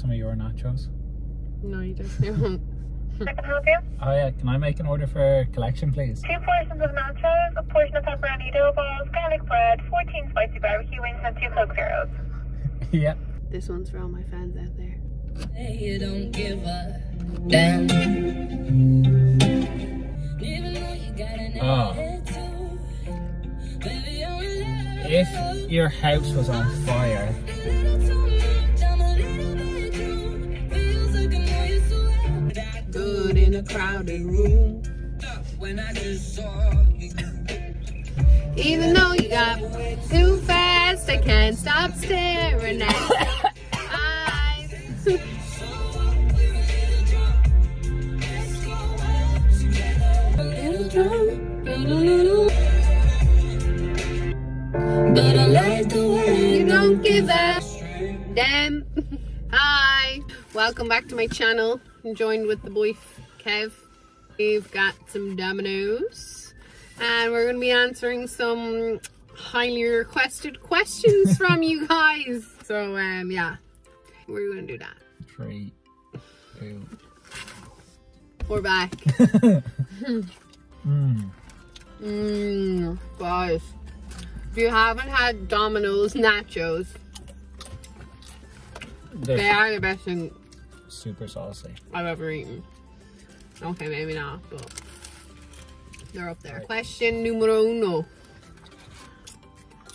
some of your nachos? No, you don't do them. I can help you? Oh yeah, can I make an order for collection, please? 2 portions of nachos, 1 portion of pepperoni dough balls, garlic bread, 14 spicy barbecue wings, and 2 Coke Zeros. Yeah. This one's for all my fans out there. Hey, you don't give a damn. Even though you got an attitude, baby, I'm in love. If your house was on fire, good in a crowded room. When I just saw you, even though you got too fast, I can't stop staring at your eyes. But I like the way you don't give a damn. Hi, welcome back to my channel. I'm joined with the boy Kev. We've got some Domino's and we're going to be answering some highly requested questions from you guys. So yeah, we're going to do that. 3, 2. We're back. Guys, if you haven't had Domino's nachos, they are the best thing super saucy I've ever eaten. Okay, maybe not, but they're up there. Right. Question numero uno,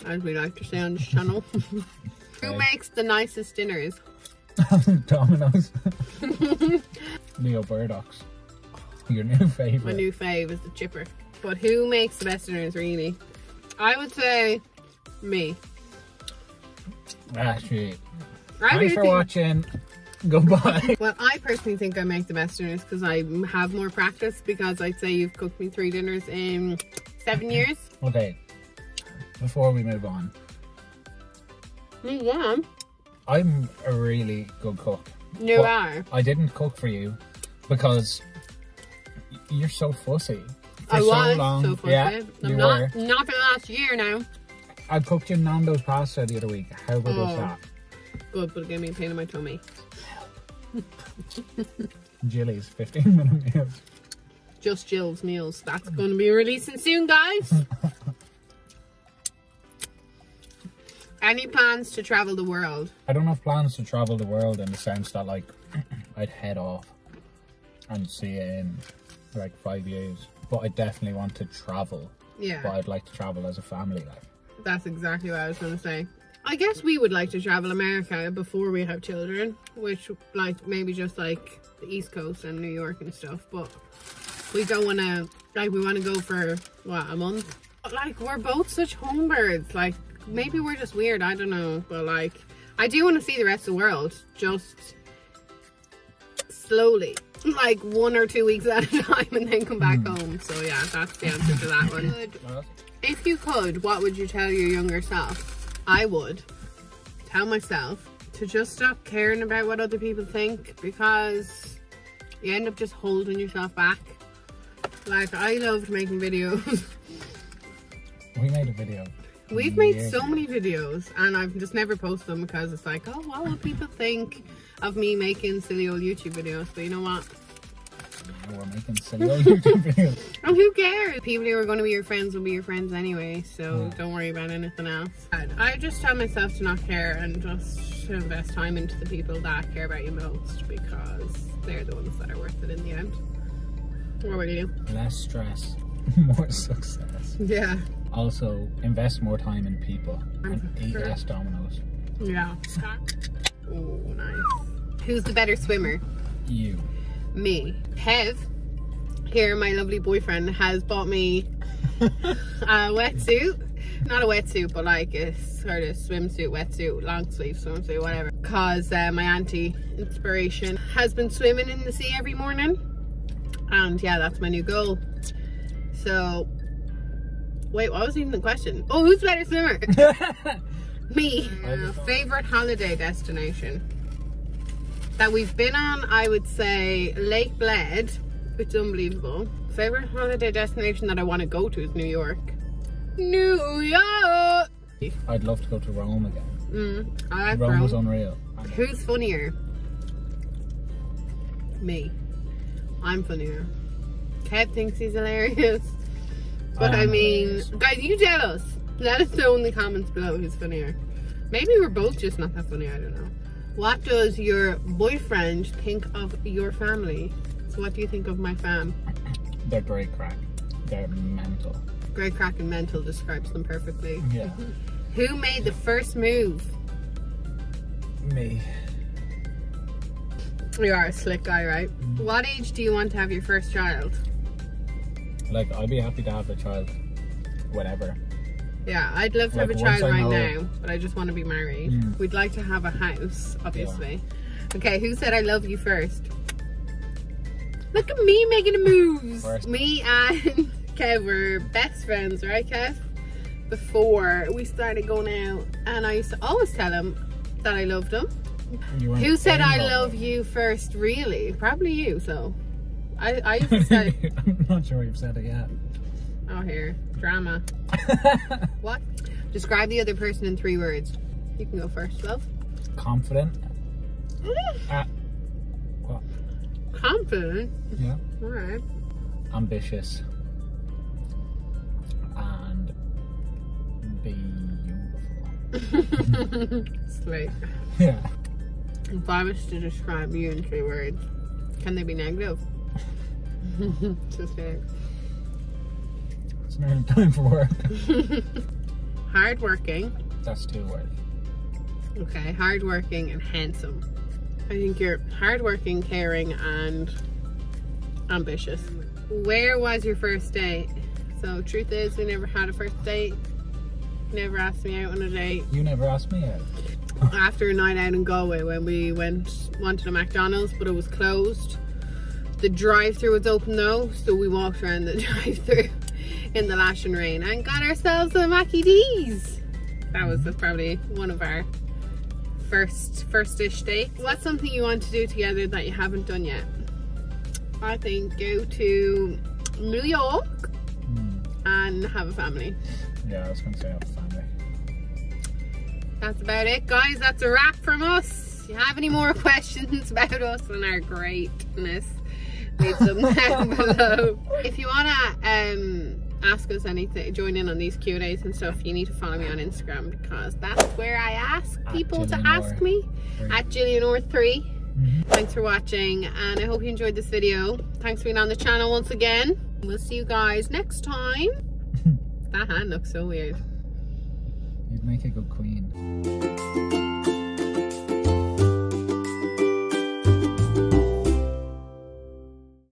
as we like to say on this channel. Okay. Who makes the nicest dinners? Domino's. Leo Burdock's. Your new favourite. My new fave is the chipper. But who makes the best dinners, really? I would say me. Actually, thanks for watching. Goodbye. Well, I personally think I make the best dinners because I have more practice, because I'd say you've cooked me 3 dinners in 7 years. Okay, before we move on. Yeah. I'm a really good cook. You are. I didn't cook for you because you're so fussy. For so fussy. Yeah, I'm not for the last year now. I cooked you Nando's pasta the other week. How good was that? Good, but it gave me a pain in my tummy. Jilly's 15-minute meals. Just Jill's meals. That's going to be releasing soon, guys. Any plans to travel the world? I don't have plans to travel the world in the sense that, like, I'd head off and see it in like 5 years. But I definitely want to travel. Yeah. But I'd like to travel as a family, like. That's exactly what I was going to say. I guess we would like to travel America before we have children, which, like, maybe just like the East Coast and New York and stuff, but we don't want to, like, we want to go for, what, a month? Like, we're both such homebirds, like, maybe we're just weird, I don't know, but, like, I do want to see the rest of the world, just slowly, like 1 or 2 weeks at a time, and then come back home. So yeah, that's the answer to that one. If you could, what would you tell your younger self? I would tell myself to just stop caring about what other people think, because you end up just holding yourself back. Like, I loved making videos. We made a video. We've made so many videos and I've just never posted them because it's like, oh, what will people think of me making silly old YouTube videos? But you know what? We're making silly old YouTube videos. And who cares? People who are going to be your friends will be your friends anyway, so don't worry about anything else. I just tell myself to not care and just to invest time into the people that care about you most, because they're the ones that are worth it in the end. What about you? Less stress, more success. Yeah. Also, invest more time in people and eat less Dominoes. Yeah. Oh, nice. Who's the better swimmer? You. Me. Kev, here, my lovely boyfriend, has bought me a wetsuit. Not a wetsuit, but like a sort of swimsuit, wetsuit, long sleeve swimsuit, whatever. Because my auntie inspiration has been swimming in the sea every morning. And yeah, that's my new goal. So, wait, what was even the question? Oh, who's the better swimmer? Me. Favorite holiday destination that we've been on, I would say Lake Bled, which is unbelievable. Favorite holiday destination that I want to go to is New York. New York! I'd love to go to Rome again. I like Rome. Rome was unreal. Who's funnier, me. I'm funnier. Kev thinks he's hilarious. But I mean, hilarious. Guys, you tell us. Let us know in the comments below who's funnier. Maybe we're both just not that funny, I don't know. What does your boyfriend think of your family? So what do you think of my fam? They're great crack. They're mental. Great crack and mental describes them perfectly. Yeah. Who made the first move? Me. You are a slick guy, right? Mm-hmm. What age do you want to have your first child? Like, I'd be happy to have a child whatever. Yeah, I'd love to have a child right now, but I just want to be married. Mm. We'd like to have a house, obviously. Yeah. Okay, who said I love you first? Look at me making the moves. First. Me and Kev were best friends, right, Kev? Before we started going out, and I used to always tell him that I loved him. Who said I love you first, really? Probably you, so. I used to say. I'm not sure you've said it yet. Oh, here. Drama. What? Describe the other person in 3 words. You can go first, love. Confident. What? Confident? Yeah. Alright. Ambitious. And beautiful. Sweet. Yeah. If I was to describe you in 3 words, can they be negative? Just kidding. It's nearly time for work. Hardworking. That's 2 words. Okay, hardworking and handsome. I think you're hardworking, caring, and ambitious. Where was your first date? So, truth is, we never had a first date. You never asked me out on a date. You never asked me out. After a night out in Galway, when we went to McDonald's, but it was closed. The drive-thru was open though, so we walked around the drive-thru in the lashing rain and got ourselves a Mackie D's. That was probably one of our first-ish dates. What's something you want to do together that you haven't done yet? I think go to New York and have a family. Yeah, I was going to say have a family. That's about it, guys. That's a wrap from us. If you have any more questions about us and our greatness, leave them down below. If you want to ask us anything, join in on these Q&As and stuff, you need to follow me on Instagram, because that's where I ask people to ask me. At JillyAndOr3. Thanks for watching, and I hope you enjoyed this video. Thanks for being on the channel once again. We'll see you guys next time. That hand looks so weird. You'd make a good queen.